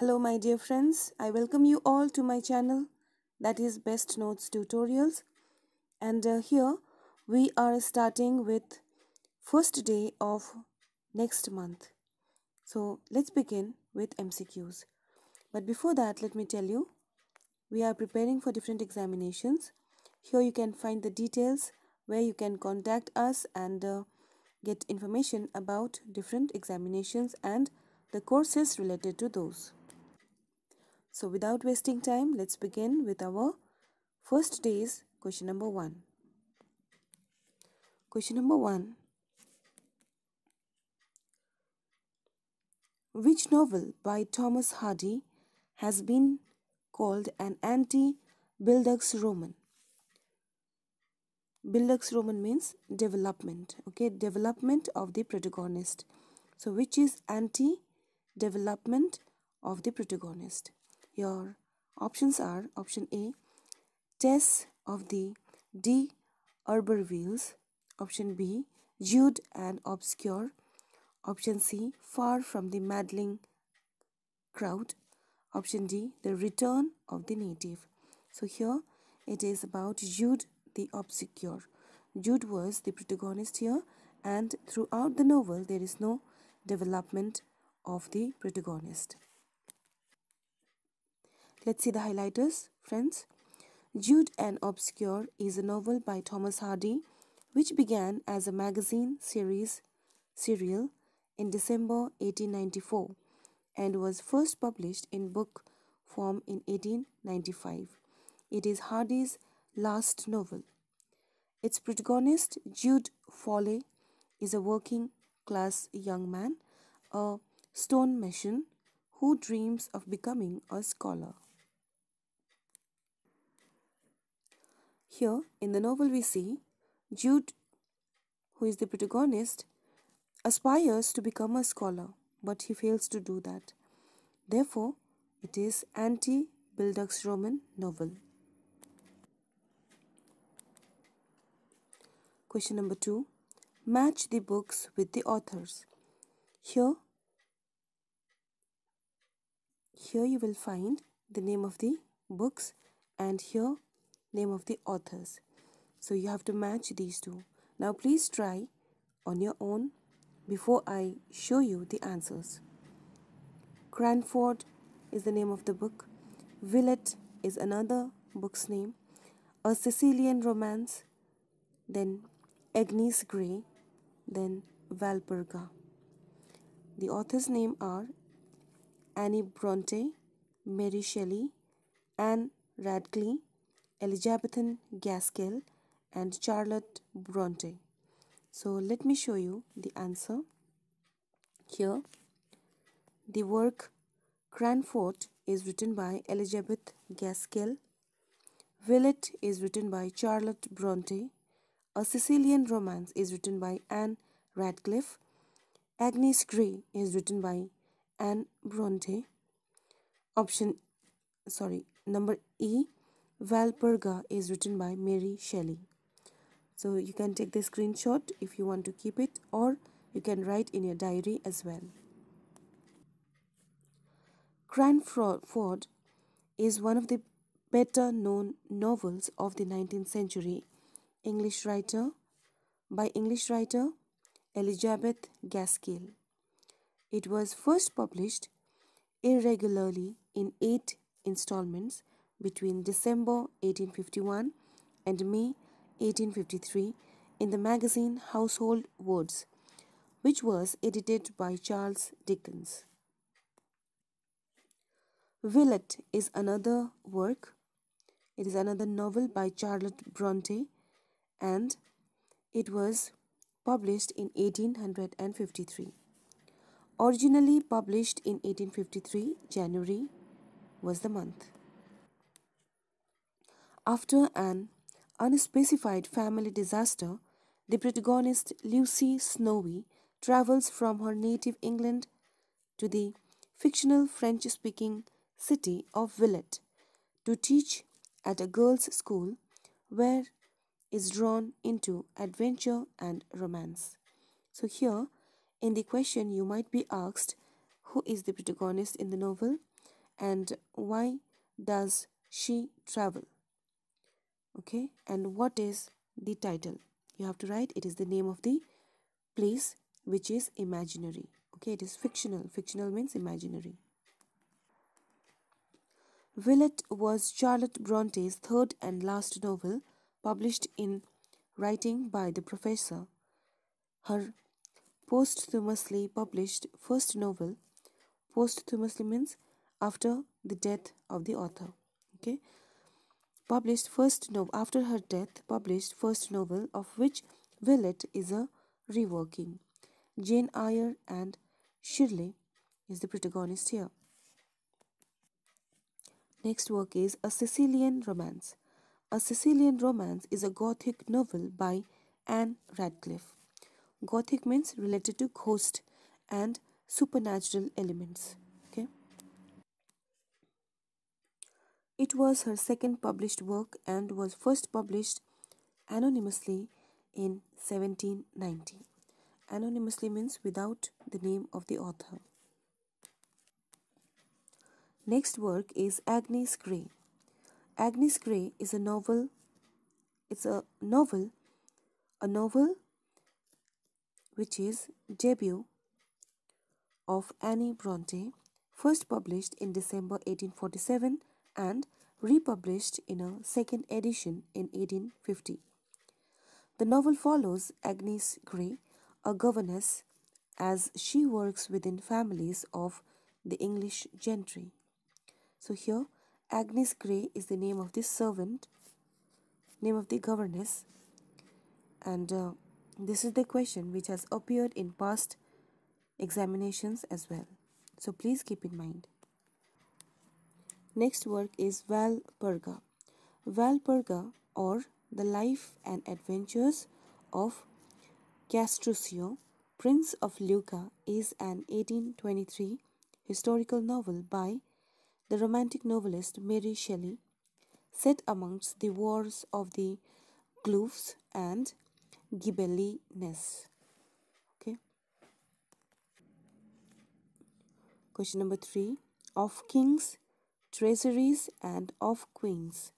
Hello my dear friends, I welcome you all to my channel, that is Best Notes Tutorials, and here we are starting with first day of next month. So let's begin with MCQs. But before that, let me tell you, we are preparing for different examinations. Here you can find the details where you can contact us and get information about different examinations and the courses related to those. So without wasting time, let's begin with our first day's question number 1. Question number 1. Which novel by Thomas Hardy has been called an anti-Bildungsroman? Bildungsroman means development, okay, development of the protagonist. So which is anti-development of the protagonist? Your options are option A, Tess of the D'Urbervilles, option B, Jude the Obscure, option C, Far from the Madding Crowd, option D, The Return of the Native. So here it is about Jude the Obscure. Jude was the protagonist here, and throughout the novel there is no development of the protagonist. Let's see the highlighters, friends. Jude the Obscure is a novel by Thomas Hardy, which began as a magazine serial in December 1894 and was first published in book form in 1895. It is Hardy's last novel. Its protagonist, Jude Fawley, is a working-class young man, a stonemason, who dreams of becoming a scholar. Here in the novel we see Jude, who is the protagonist, aspires to become a scholar, but he fails to do that. Therefore, it is anti-Bildungsroman novel. Question number 2. Match the books with the authors. Here you will find the name of the books and here name of the authors. So you have to match these two. Now please try on your own before I show you the answers. Cranford is the name of the book. Villette is another book's name. A Sicilian Romance. Then Agnes Grey. Then Valperga. The authors' name are Anne Bronte, Mary Shelley, Anne Radcliffe, Elizabeth Gaskell, and Charlotte Bronte. So let me show you the answer. Here, the work Cranford is written by Elizabeth Gaskell. Villette is written by Charlotte Bronte. A Sicilian Romance is written by Anne Radcliffe. Agnes Grey is written by Anne Bronte. Number E, Valperga, is written by Mary Shelley. So you can take the screenshot if you want to keep it, or you can write in your diary as well. Cranford is one of the better known novels of the 19th century by English writer Elizabeth Gaskell. It was first published irregularly in 8 installments between December 1851 and May 1853 in the magazine Household Words, which was edited by Charles Dickens. Villette is another work. It is another novel by Charlotte Bronte, and it was published in 1853. Originally published in 1853, January was the month. After an unspecified family disaster, the protagonist Lucy Snowe travels from her native England to the fictional French-speaking city of Villette to teach at a girls' school, where is drawn into adventure and romance. So here, in the question, you might be asked, who is the protagonist in the novel? and why does she travel? Okay, and what is the title? You have to write it is the name of the place which is imaginary. Okay, it is fictional. Fictional means imaginary. Villette was Charlotte Bronte's third and last novel, published in writing by the professor. Her posthumously published first novel. Posthumously means after the death of the author. Okay, after her death, published first novel, of which Villette is a reworking. Jane Eyre and Shirley is the protagonist here. Next work is A Sicilian Romance. A Sicilian Romance is a Gothic novel by Anne Radcliffe. Gothic means related to ghost and supernatural elements. Okay. It was her second published work and was first published anonymously in 1790. Anonymously means without the name of the author. Next work is Agnes Grey. Agnes Grey is a novel. It's a novel which is debut of Anne Bronte, first published in December 1847 and republished in a second edition in 1850. The novel follows Agnes Grey, a governess, as she works within families of the English gentry. So here Agnes Grey is the name of the servant, name of the governess, and this is the question which has appeared in past examinations as well. So please keep in mind. Next work is Valperga. Valperga, or The Life and Adventures of Castruccio, Prince of Lucca, is an 1823 historical novel by the romantic novelist Mary Shelley, set amongst the wars of the Guelphs and Ghibellines. Okay. Question number 3: of kings' treasuries and of queens'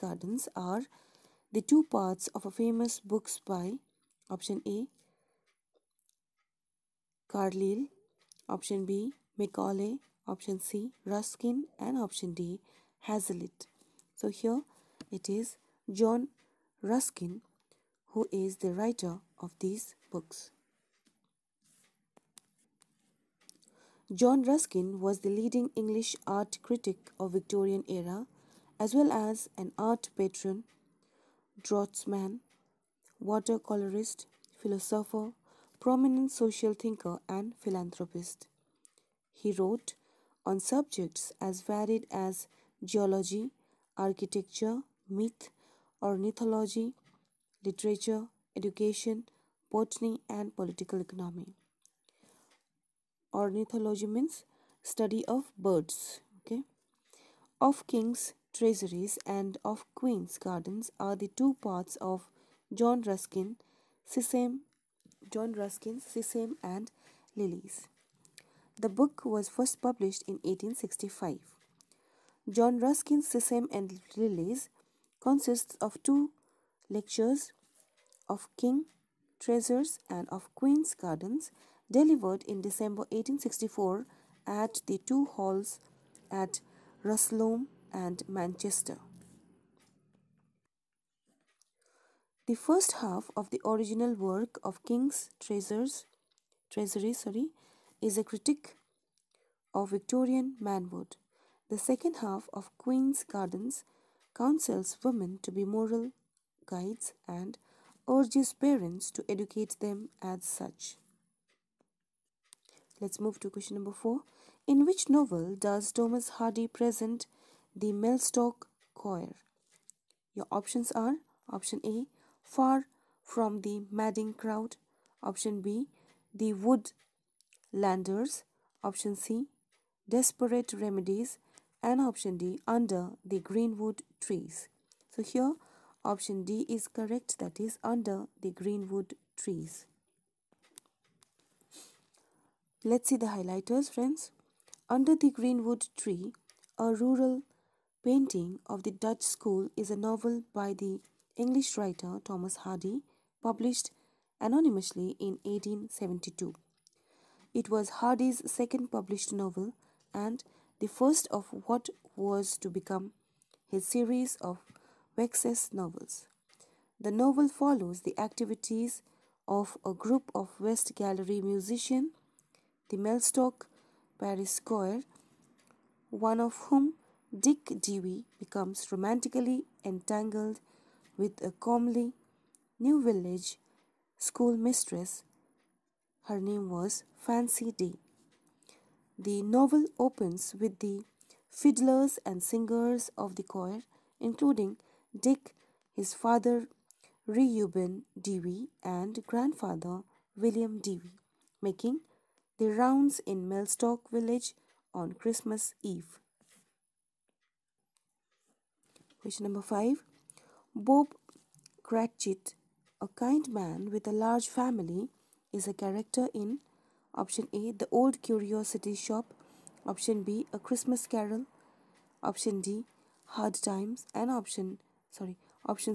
gardens are the two parts of a famous books by option A, Carlyle, option B, Macaulay, option C, Ruskin, and option D, Hazlitt. So here it is John Ruskin who is the writer of these books. John Ruskin was the leading English art critic of Victorian era, as well as an art patron, draughtsman, watercolorist, philosopher, prominent social thinker, and philanthropist. He wrote on subjects as varied as geology, architecture, myth, ornithology, literature, education, botany, and political economy. Ornithology means study of birds. Okay. Of kings' treasuries and of queens' gardens are the two parts of John Ruskin's Sesame and Lilies. The book was first published in 1865. John Ruskin's Sesame and Lilies consists of two lectures, of King Treasures and of Queen's Gardens, delivered in December 1864 at the two halls at Rusholme and Manchester. The first half of the original work of King's Treasury is a critique of Victorian manhood. The second half of Queen's Gardens counsels women to be moral guides and urges parents to educate them as such. Let's move to question number 4. In which novel does Thomas Hardy present the Mellstock Choir? Your options are option A, Far from the Madding Crowd, option B, The Woodlanders, option C, Desperate Remedies, and option D, Under the Greenwood Trees. So here option D is correct, that is Under the Greenwood Trees. Let's see the highlighters, friends. Under the Greenwood Tree, a rural painting of the Dutch school, is a novel by the English writer Thomas Hardy, published anonymously in 1872. It was Hardy's second published novel and the first of what was to become his series of Wessex novels. The novel follows the activities of a group of West Gallery musicians, the Mellstock Paris Choir, one of whom, Dick Dewey, becomes romantically entangled with a comely new village schoolmistress. Her name was Fancy Dee. The novel opens with the fiddlers and singers of the choir, including Dick, his father Reuben Dewey, and grandfather William Dewey, making the rounds in Mellstock village on Christmas Eve. Question number 5. Bob Cratchit, a kind man with a large family, is a character in option A, The Old Curiosity Shop, option B, A Christmas Carol, option D, Hard Times, and option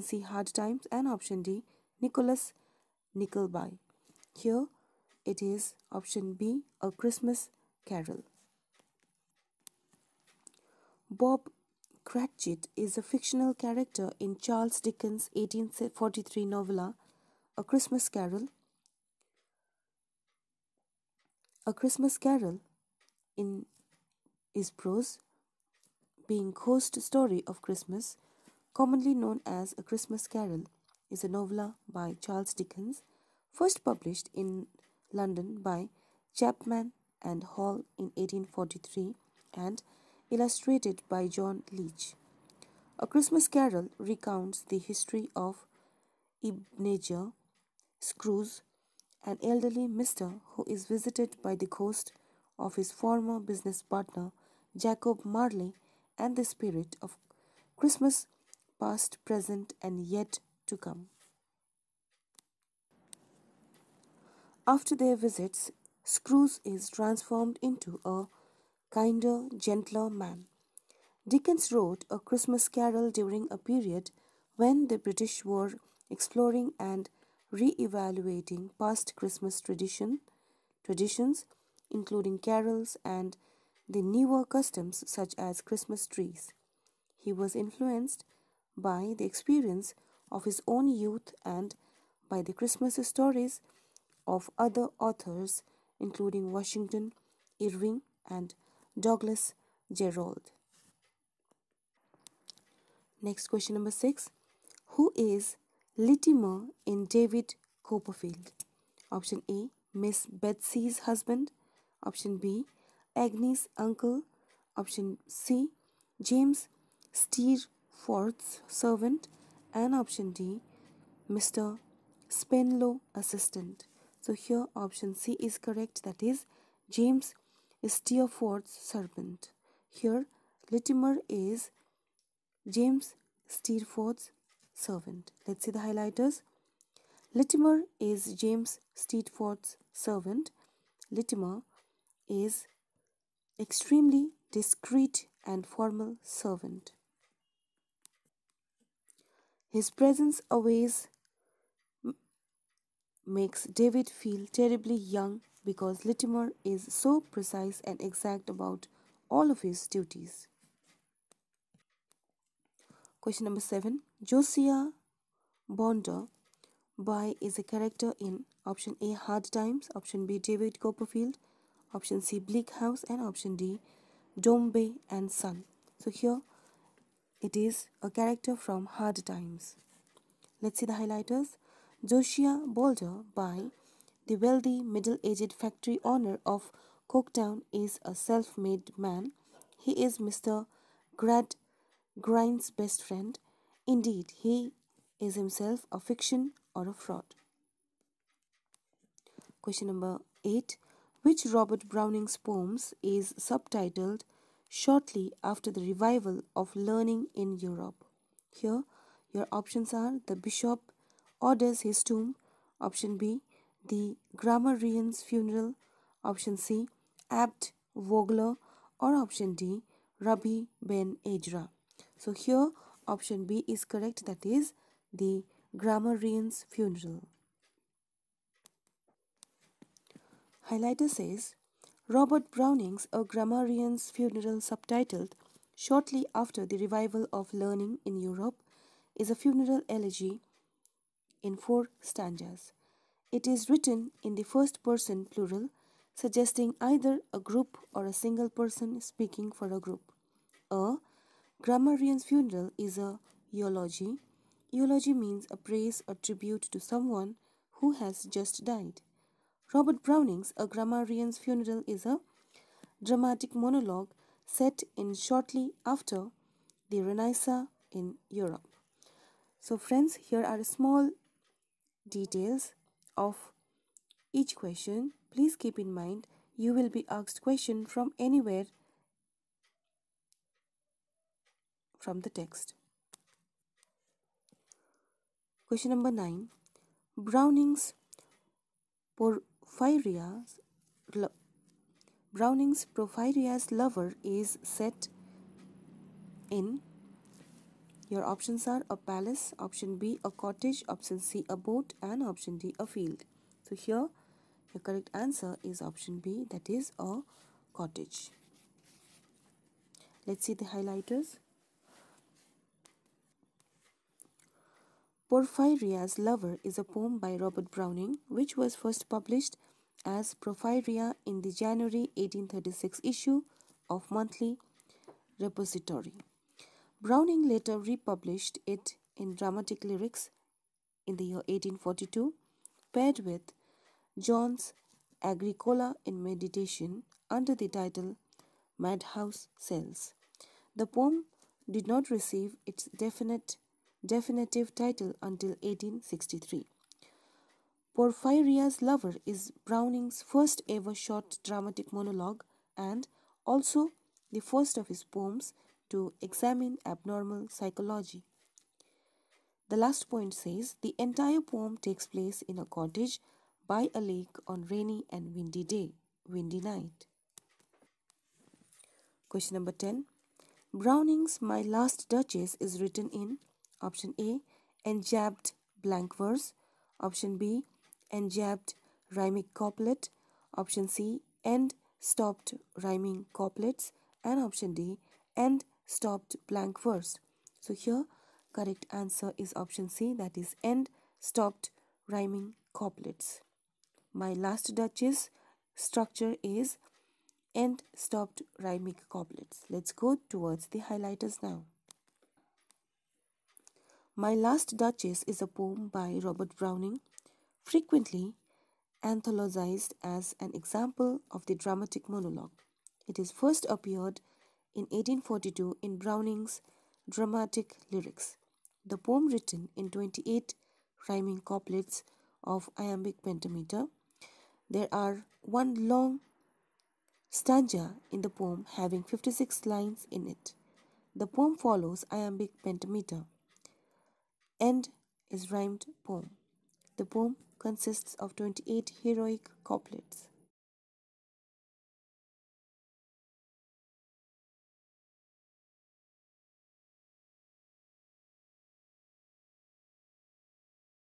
C, Hard Times, and option D, Nicholas Nickleby. Here it is option B, A Christmas Carol. Bob Cratchit is a fictional character in Charles Dickens' 1843 novella, A Christmas Carol. A Christmas Carol is prose, being ghost story of Christmas, commonly known as A Christmas Carol, is a novella by Charles Dickens, first published in London by Chapman and Hall in 1843 and illustrated by John Leech. A Christmas Carol recounts the history of Ebenezer Scrooge, an elderly mister who is visited by the ghost of his former business partner Jacob Marley and the spirit of Christmas past, present and yet to come. After their visits, Scrooge is transformed into a kinder, gentler man. Dickens wrote A Christmas Carol during a period when the British were exploring and re-evaluating past Christmas traditions, including carols and the newer customs such as Christmas trees. He was influenced by the experience of his own youth and by the Christmas stories of other authors, including Washington Irving and Douglas Jerrold. Next, question number 6. Who is Littimer in David Copperfield? Option A, Miss Betsy's husband. Option B, Agnes' uncle. Option C, James Steerforth's servant. And option D, Mr. Spenlow's assistant. So here option C is correct, that is James Steerforth's servant. Here Littimer is James Steerforth's servant. Let's see the highlighters. Littimer is James Steerforth's servant. Littimer is extremely discreet and formal servant. His presence always makes David feel terribly young because Littimer is so precise and exact about all of his duties. Question number 7. Josiah Bounderby is a character in option A, Hard Times, option B, David Copperfield, option C, Bleak House, and option D, Dombey and Son. So here it is a character from Hard Times. Let's see the highlighters. Josiah Bounderby, the wealthy middle-aged factory owner of Coketown, is a self-made man. He is Mr. Grind's best friend. Indeed, he is himself a fiction or a fraud. Question number 8. Which Robert Browning's poems is subtitled shortly after the revival of learning in Europe? Here, your options are The Bishop Orders His Tomb, option B, The Grammarian's Funeral, option C, Abt Vogler, or option D, Rabbi Ben Ezra. So here option B is correct, that is The Grammarian's Funeral. Highlighter says, Robert Browning's A Grammarian's Funeral, subtitled shortly after the revival of learning in Europe, is a funeral elegy in 4 stanzas. It is written in the first person plural, suggesting either a group or a single person speaking for a group. A Grammarian's Funeral is a eulogy. Eulogy means a praise or tribute to someone who has just died. Robert Browning's A Grammarian's Funeral is a dramatic monologue set in shortly after the Renaissance in Europe. So friends, here are small details of each question. Please keep in mind, you will be asked question from anywhere from the text. Question number 9. Browning's Porphyria's Lover is set in. Your options are a palace, option B a cottage, option C a boat, and option D a field. So here the correct answer is option B, that is a cottage. Let's see the highlighters. Porphyria's Lover is a poem by Robert Browning, which was first published as Porphyria in the January 1836 issue of Monthly Repository. Browning later republished it in dramatic lyrics in the year 1842, paired with John's Agricola in Meditation under the title Madhouse Cells. The poem did not receive its definitive title until 1863. Porphyria's Lover is Browning's first ever short dramatic monologue and also the first of his poems to examine abnormal psychology. The last point says, the entire poem takes place in a cottage by a lake on rainy and windy night. Question number 10. Browning's My Last Duchess is written in option A, enjabbed blank verse, option B, enjabbed rhyming couplet, option C, end stopped rhyming couplets, and option D, end stopped blank verse. So here correct answer is option C, that is end stopped rhyming couplets. My Last Duchess structure is end stopped rhyming couplets. Let's go towards the highlighters now. My Last Duchess is a poem by Robert Browning, frequently anthologized as an example of the dramatic monologue. It is first appeared in 1842 in Browning's Dramatic Lyrics. The poem, written in 28 rhyming couplets of iambic pentameter, there are one long stanza in the poem having 56 lines in it. The poem follows iambic pentameter. End is rhymed poem. The poem consists of 28 heroic couplets.